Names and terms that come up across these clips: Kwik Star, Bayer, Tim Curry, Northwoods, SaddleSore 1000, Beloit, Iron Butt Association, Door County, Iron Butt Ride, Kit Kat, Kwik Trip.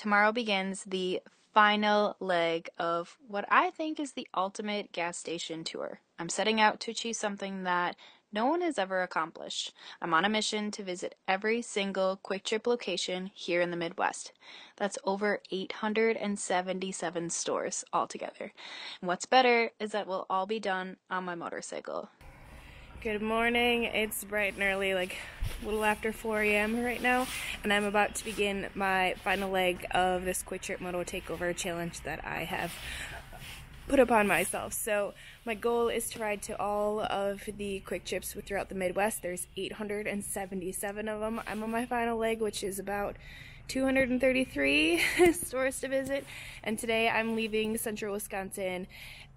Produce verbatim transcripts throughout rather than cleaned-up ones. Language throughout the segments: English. tomorrow begins the final leg of what I think is the ultimate gas station tour. I'm setting out to achieve something that no one has ever accomplished. I'm on a mission to visit every single Kwik Trip location here in the Midwest. That's over eight hundred seventy-seven stores altogether. And what's better is that we'll all be done on my motorcycle. Good morning. It's bright and early, like a little after four A M right now, and I'm about to begin my final leg of this Kwik Trip Moto Takeover challenge that I have put upon myself. So my goal is to ride to all of the Kwik Trips throughout the Midwest. There's eight hundred seventy-seven of them. I'm on my final leg, which is about two hundred thirty-three stores to visit, and today I'm leaving central Wisconsin.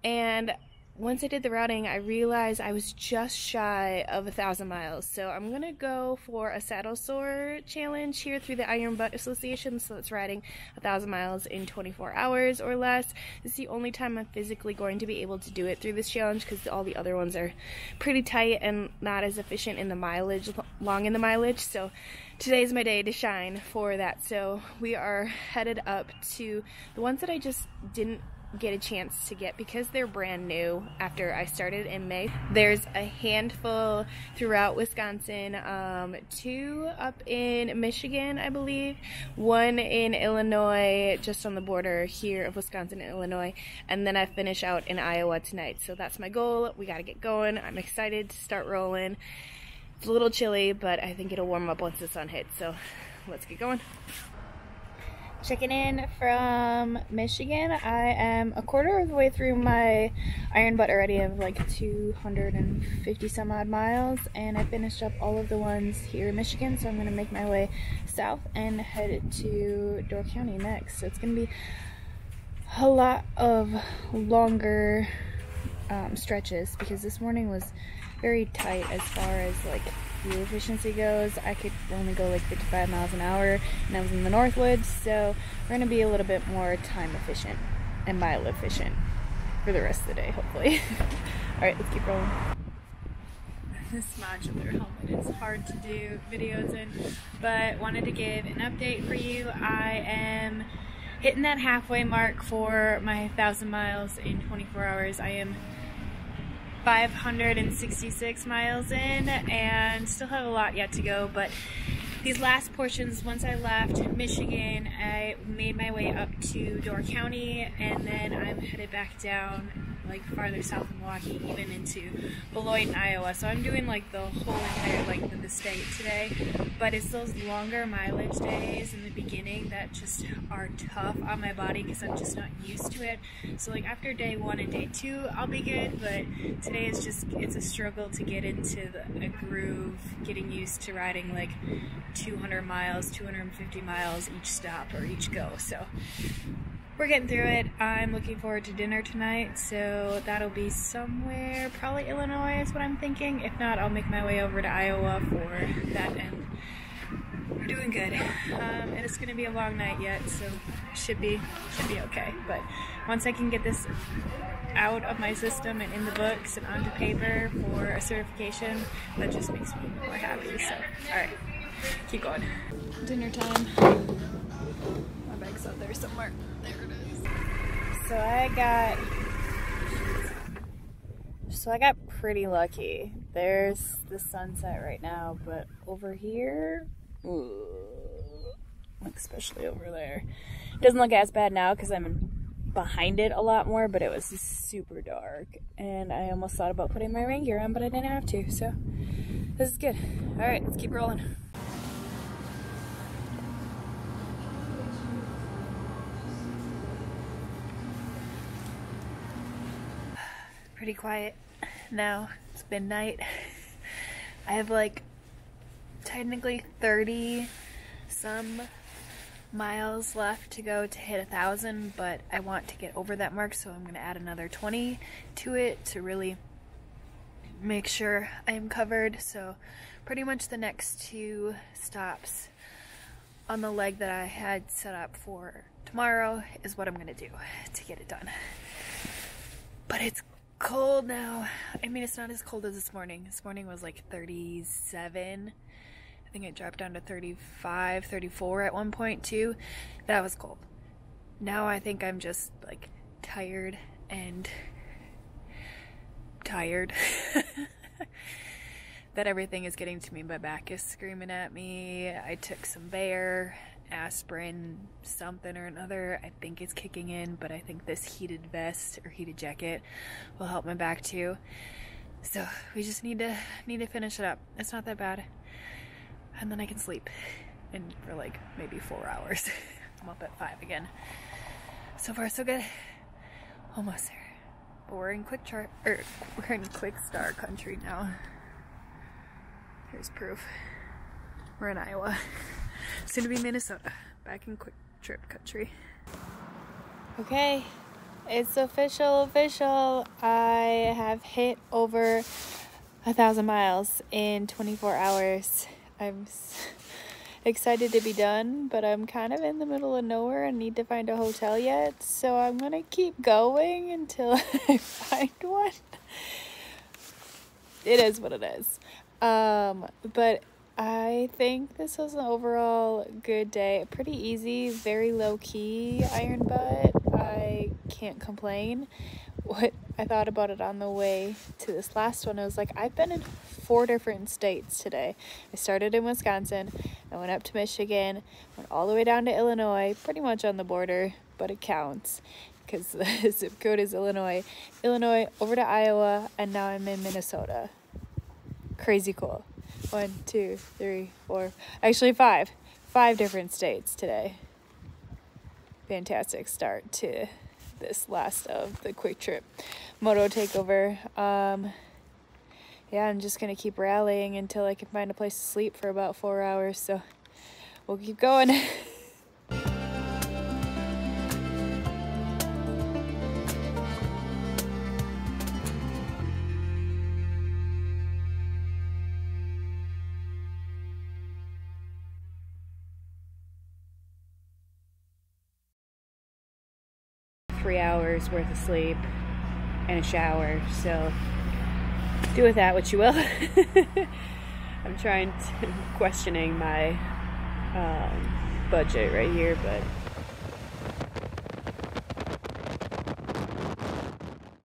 And once I did the routing, I realized I was just shy of a thousand miles. So I'm gonna go for a saddle sore challenge here through the Iron Butt Association. So that's riding a thousand miles in twenty-four hours or less. This is the only time I'm physically going to be able to do it through this challenge, because all the other ones are pretty tight and not as efficient in the mileage, long in the mileage. So today's my day to shine for that. So we are headed up to the ones that I just didn't get a chance to get because they're brand new after I started in May. There's a handful throughout Wisconsin, um, two up in Michigan, I believe, one in Illinois, just on the border here of Wisconsin and Illinois, and then I finish out in Iowa tonight. So that's my goal. We got to get going. I'm excited to start rolling. It's a little chilly, but I think it'll warm up once the sun hits, so let's get going. Checking in from Michigan. I am a quarter of the way through my Iron Butt already of like two hundred fifty some odd miles, and I finished up all of the ones here in Michigan, so I'm gonna make my way south and head to Door County next. So it's gonna be a lot of longer um, stretches, because this morning was very tight as far as like fuel efficiency goes. I could only go like fifty-five miles an hour, and I was in the Northwoods, so we're gonna be a little bit more time efficient and mile efficient for the rest of the day, hopefully. All right, let's keep rolling. This modular helmet is hard to do videos in, but wanted to give an update for you. I am hitting that halfway mark for my thousand miles in twenty-four hours. I am five hundred sixty-six miles in and still have a lot yet to go, but these last portions, once I left Michigan, I made my way up to Door County, and then I'm headed back down like farther south of Milwaukee, even into Beloit in Iowa. So I'm doing like the whole entire length of the state today, but it's those longer mileage days in the beginning that just are tough on my body because I'm just not used to it. So like after day one and day two, I'll be good, but today is just, it's a struggle to get into the, a groove, getting used to riding like two hundred miles, two hundred fifty miles each stop or each go. So we're getting through it. I'm looking forward to dinner tonight, so that'll be somewhere, probably Illinois is what I'm thinking. If not, I'll make my way over to Iowa for that, and we're doing good. Um, and it's gonna be a long night yet, so should be should be okay. But once I can get this out of my system and in the books and onto paper for a certification, that just makes me more happy. So all right. Keep going. Dinner time. My bag's out there somewhere. There it is. So I got so I got pretty lucky. There's the sunset right now, but over here, ooh, especially over there, it doesn't look as bad now because I'm behind it a lot more, but it was just super dark, and I almost thought about putting my rain gear on, but I didn't have to, so this is good. All right, let's keep rolling. Pretty quiet now. It's midnight. I have like technically thirty some miles left to go to hit a thousand, but I want to get over that mark, so I'm gonna add another twenty to it to really make sure I am covered. So pretty much the next two stops on the leg that I had set up for tomorrow is what I'm gonna do to get it done. But it's cold now. I mean, it's not as cold as this morning. This morning was like thirty-seven, think it dropped down to thirty-five, thirty-four at one point too. That was cold. Now I think I'm just like tired and tired that everything is getting to me. My back is screaming at me. I took some Bayer, aspirin, something or another. I think it's kicking in, but I think this heated vest or heated jacket will help my back too. So we just need to need to finish it up. It's not that bad. And then I can sleep in for like maybe four hours. I'm up at five again. So far so good. Almost there. But we're in Kwik Trip, or we're in Kwik Star country now. Here's proof. We're in Iowa. Soon to be Minnesota. Back in Kwik Trip country. Okay. It's official, official. I have hit over a thousand miles in twenty-four hours. I'm excited to be done, but I'm kind of in the middle of nowhere and need to find a hotel yet. So I'm gonna keep going until I find one. It is what it is. Um, but I think this was an overall good day. Pretty easy, very low key, Iron Butt. I can't complain. What I thought about it on the way to this last one, I was like, I've been in four different states today. I started in Wisconsin, I went up to Michigan, went all the way down to Illinois, pretty much on the border, but it counts because the zip code is Illinois. Illinois, over to Iowa, and now I'm in Minnesota. Crazy cool. One, two, three, four, actually five. Five different states today. Fantastic start to this last of the Kwik Trip moto takeover. Um, yeah, I'm just gonna keep rallying until I can find a place to sleep for about four hours, so we'll keep going. Three hours worth of sleep and a shower, so do with that what you will. I'm trying to, questioning my um, budget right here, but